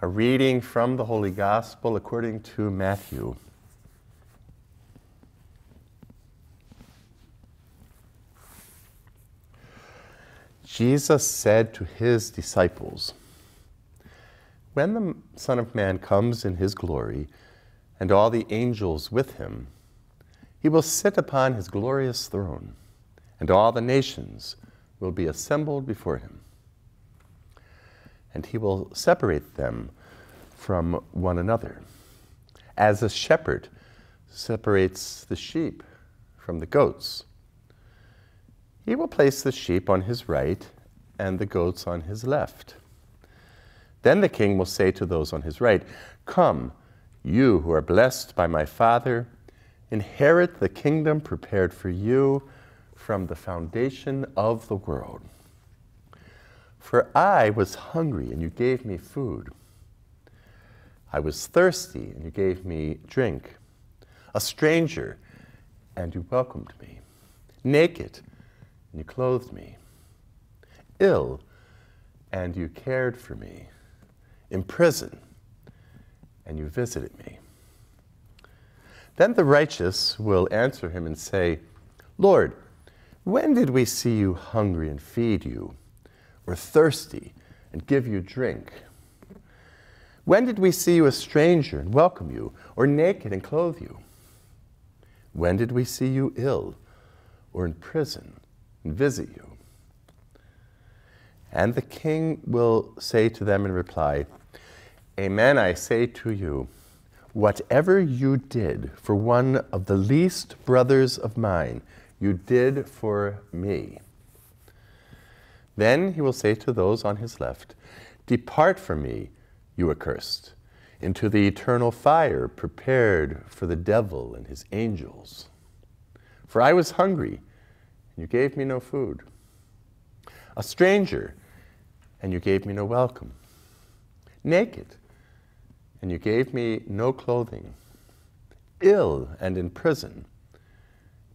A reading from the Holy Gospel according to Matthew. Jesus said to his disciples, "When the Son of Man comes in his glory, and all the angels with him, he will sit upon his glorious throne, and all the nations will be assembled before him. And he will separate them from one another, as a shepherd separates the sheep from the goats. He will place the sheep on his right and the goats on his left. Then the king will say to those on his right, 'Come, you who are blessed by my Father, inherit the kingdom prepared for you from the foundation of the world. For I was hungry, and you gave me food. I was thirsty, and you gave me drink. A stranger, and you welcomed me. Naked, and you clothed me. Ill, and you cared for me. In prison, and you visited me.' Then the righteous will answer him and say, 'Lord, when did we see you hungry and feed you? Or thirsty and give you drink? When did we see you a stranger and welcome you, or naked and clothe you? When did we see you ill or in prison and visit you?' And the king will say to them in reply, 'Amen, I say to you, whatever you did for one of the least brothers of mine, you did for me.' Then he will say to those on his left, 'Depart from me, you accursed, into the eternal fire prepared for the devil and his angels. For I was hungry, and you gave me no food. A stranger, and you gave me no welcome. Naked, and you gave me no clothing. Ill and in prison,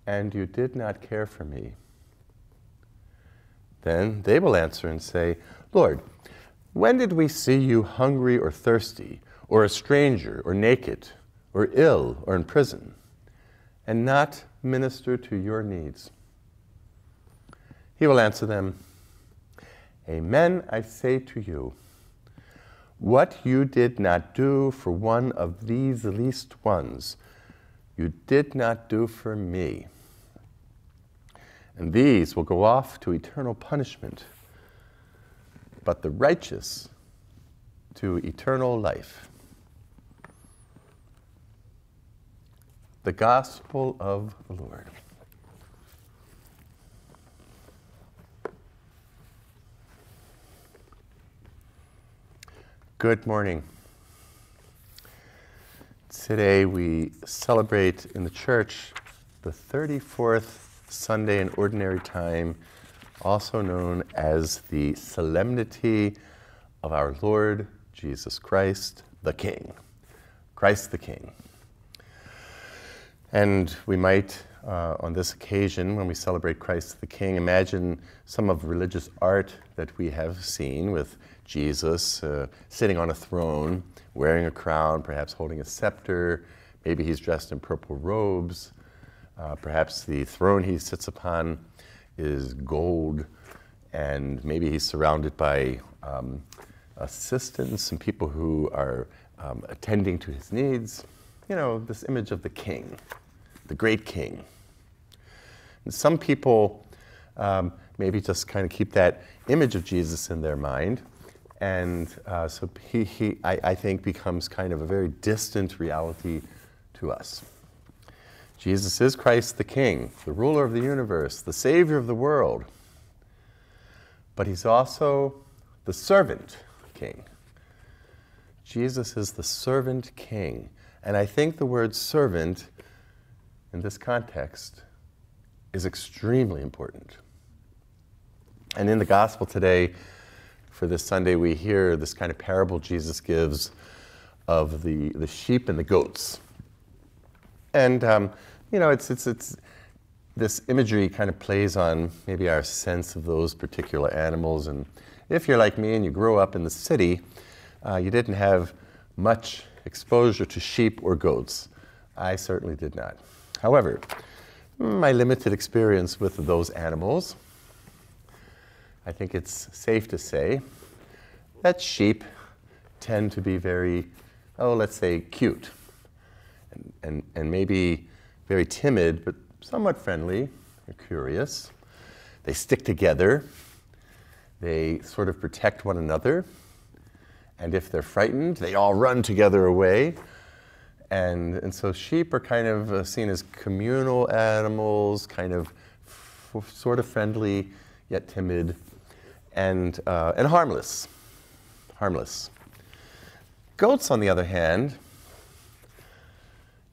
and you did not care for me.' Then they will answer and say, 'Lord, when did we see you hungry or thirsty, or a stranger, or naked, or ill, or in prison, and not minister to your needs?' He will answer them, 'Amen, I say to you, what you did not do for one of these least ones, you did not do for me.' And these will go off to eternal punishment, but the righteous to eternal life." The Gospel of the Lord. Good morning. Today we celebrate in the church the 34th Sunday in Ordinary Time, also known as the Solemnity of Our Lord Jesus Christ the King. Christ the King. And we might, on this occasion, when we celebrate Christ the King, imagine some of religious art that we have seen with Jesus sitting on a throne, wearing a crown, perhaps holding a scepter. Maybe he's dressed in purple robes. Perhaps the throne he sits upon is gold, and maybe he's surrounded by assistants and people who are attending to his needs. You know, this image of the king, the great king. And some people maybe just kind of keep that image of Jesus in their mind, and so I think, becomes kind of a very distant reality to us. Jesus is Christ the King, the ruler of the universe, the Savior of the world. But he's also the servant king. Jesus is the servant king. And I think the word servant in this context is extremely important. And in the gospel today, for this Sunday, we hear this kind of parable Jesus gives of the sheep and the goats. And you know, it's this imagery kind of plays on maybe our sense of those particular animals. And if you're like me and you grow up in the city, You didn't have much exposure to sheep or goats. I certainly did not. However, my limited experience with those animals, I think it's safe to say that sheep tend to be very, let's say, cute, and maybe very timid, but somewhat friendly or curious. They stick together. They sort of protect one another. And if they're frightened, they all run together away. And so sheep are kind of seen as communal animals, kind of sort of friendly, yet timid, and harmless. Harmless. Goats, on the other hand,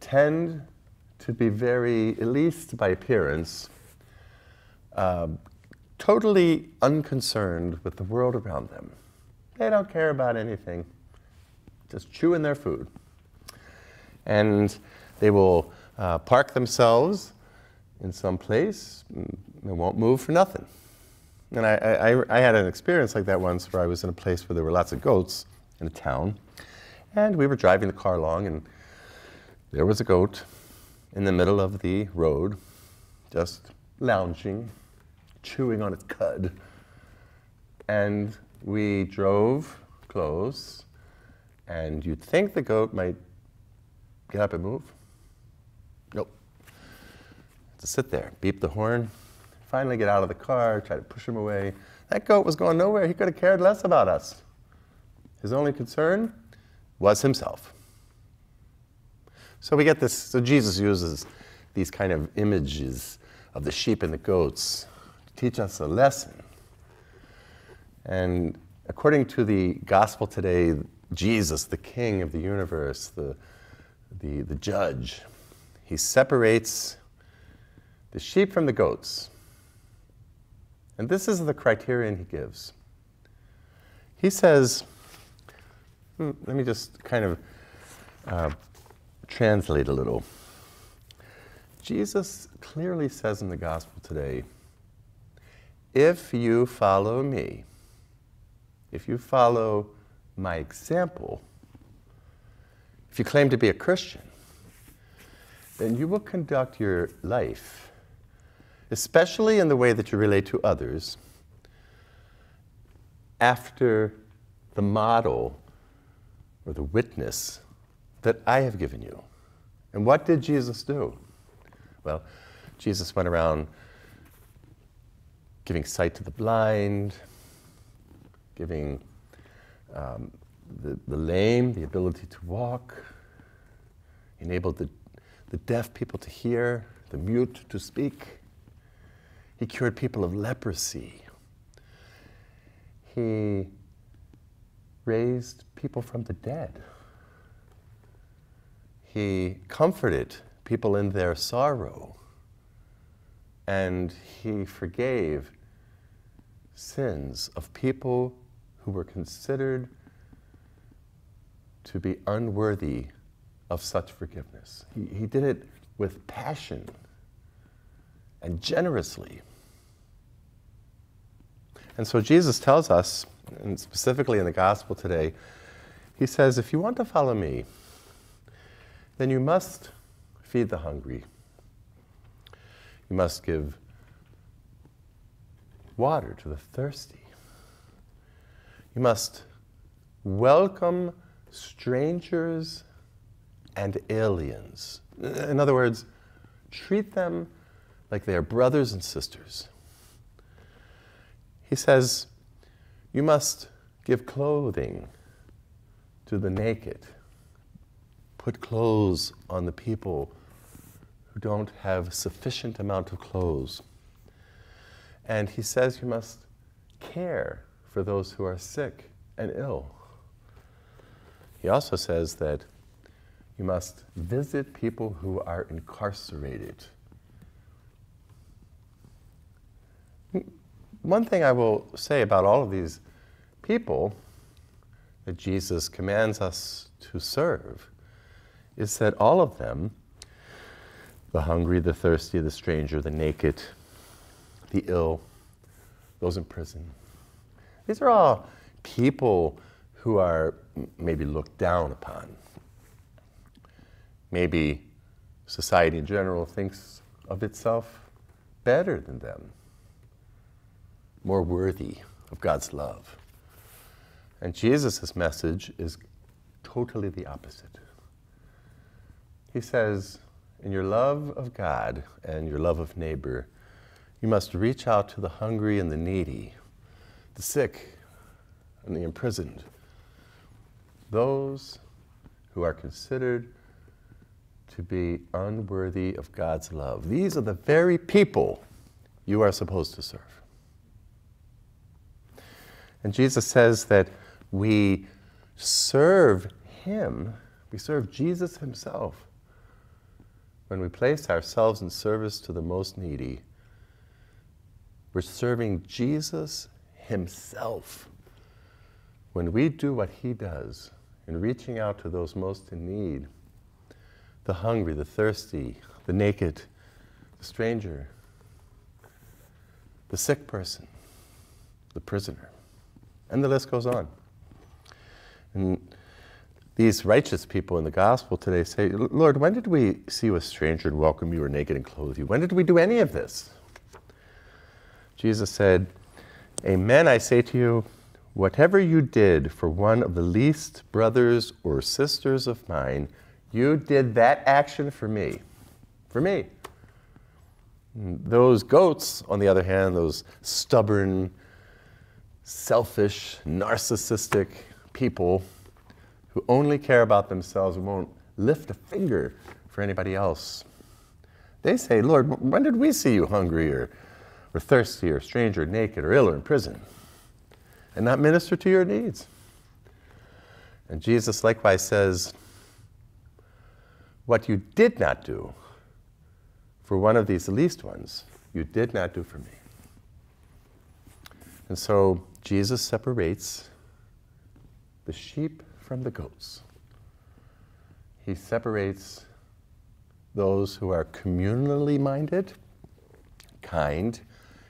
tend to be very, at least by appearance, totally unconcerned with the world around them. They don't care about anything, just chewing their food. And they will park themselves in some place, and they won't move for nothing. And I had an experience like that once where I was in a place where there were lots of goats in a town, and we were driving the car along, and there was a goat in the middle of the road, just lounging, chewing on its cud. And we drove close, and you'd think the goat might get up and move. Nope. Had to sit there, beep the horn, finally get out of the car, try to push him away. That goat was going nowhere. He could have cared less about us. His only concern was himself. So we get this, so Jesus uses these kind of images of the sheep and the goats to teach us a lesson. And according to the gospel today, Jesus, the King of the universe, the judge, he separates the sheep from the goats. And this is the criterion he gives. He says, let me just kind of translate a little. Jesus clearly says in the gospel today, if you follow me, if you follow my example, if you claim to be a Christian, then you will conduct your life, especially in the way that you relate to others, after the model or the witness that I have given you. And what did Jesus do? Well, Jesus went around giving sight to the blind, giving the lame the ability to walk, enabled the deaf people to hear, the mute to speak. He cured people of leprosy. He raised people from the dead. He comforted people in their sorrow, and he forgave sins of people who were considered to be unworthy of such forgiveness. He did it with passion and generously. And so Jesus tells us, and specifically in the gospel today, he says, if you want to follow me, then you must feed the hungry. You must give water to the thirsty. You must welcome strangers and aliens. In other words, treat them like they are brothers and sisters. He says, you must give clothing to the naked. Put clothes on the people who don't have a sufficient amount of clothes. And he says you must care for those who are sick and ill. He also says that you must visit people who are incarcerated. One thing I will say about all of these people that Jesus commands us to serve is that all of them, the hungry, the thirsty, the stranger, the naked, the ill, those in prison, these are all people who are maybe looked down upon. Maybe society in general thinks of itself better than them, more worthy of God's love. And Jesus' message is totally the opposite. He says, in your love of God and your love of neighbor, you must reach out to the hungry and the needy, the sick and the imprisoned, those who are considered to be unworthy of God's love. These are the very people you are supposed to serve. And Jesus says that we serve Him, we serve Jesus Himself, when we place ourselves in service to the most needy. We're serving Jesus Himself. When we do what He does in reaching out to those most in need, the hungry, the thirsty, the naked, the stranger, the sick person, the prisoner, and the list goes on. And these righteous people in the gospel today say, Lord, when did we see you a stranger and welcome you, or naked and clothe you? When did we do any of this? Jesus said, amen, I say to you, whatever you did for one of the least brothers or sisters of mine, you did that action for me. For me. Those goats, on the other hand, those stubborn, selfish, narcissistic people who only care about themselves and won't lift a finger for anybody else, they say, Lord, when did we see you hungry or thirsty or stranger, naked or ill or in prison, and not minister to your needs? And Jesus likewise says, what you did not do for one of these least ones, you did not do for me. And so Jesus separates the sheep from the goats. He separates those who are communally minded, kind,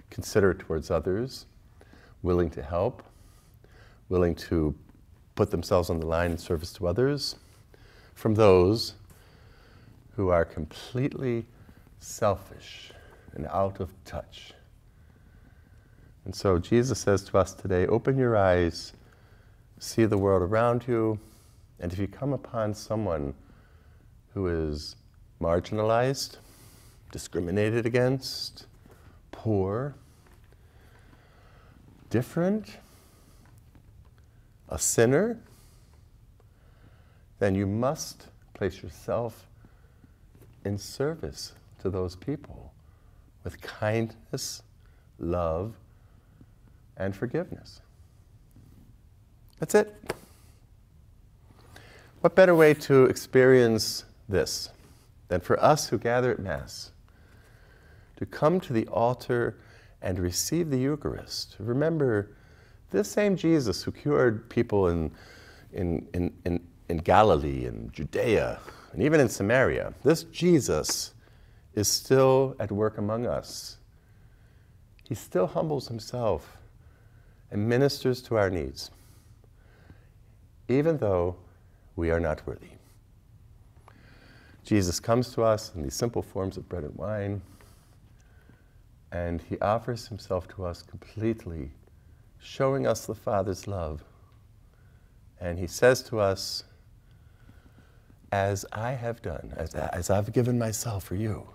considerate towards others, willing to help, willing to put themselves on the line in service to others, from those who are completely selfish and out of touch. And so Jesus says to us today, open your eyes, see the world around you, and if you come upon someone who is marginalized, discriminated against, poor, different, a sinner, then you must place yourself in service to those people with kindness, love, and forgiveness. That's it. What better way to experience this than for us who gather at Mass to come to the altar and receive the Eucharist? Remember, this same Jesus who cured people in Galilee and Judea and even in Samaria, this Jesus is still at work among us. He still humbles himself and ministers to our needs, even though we are not worthy. Jesus comes to us in these simple forms of bread and wine, and he offers himself to us completely, showing us the Father's love. And he says to us, as I have done, as I've given myself for you,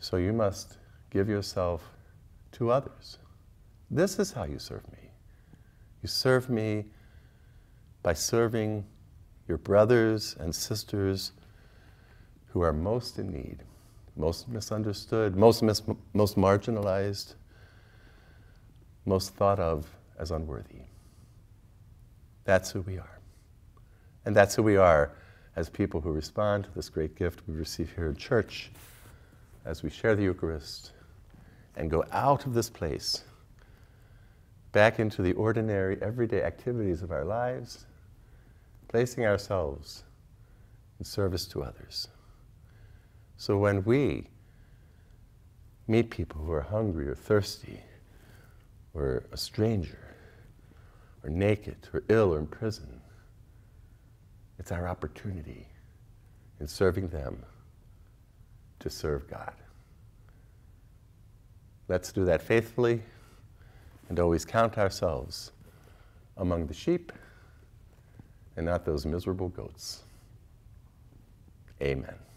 so you must give yourself to others. This is how you serve me. You serve me by serving your brothers and sisters who are most in need, most misunderstood, most marginalized, most thought of as unworthy. That's who we are. And that's who we are as people who respond to this great gift we receive here in church as we share the Eucharist and go out of this place back into the ordinary, everyday activities of our lives, placing ourselves in service to others. So when we meet people who are hungry or thirsty or a stranger or naked or ill or in prison. It's our opportunity in serving them to serve God. Let's do that faithfully and always count ourselves among the sheep and not those miserable goats. Amen.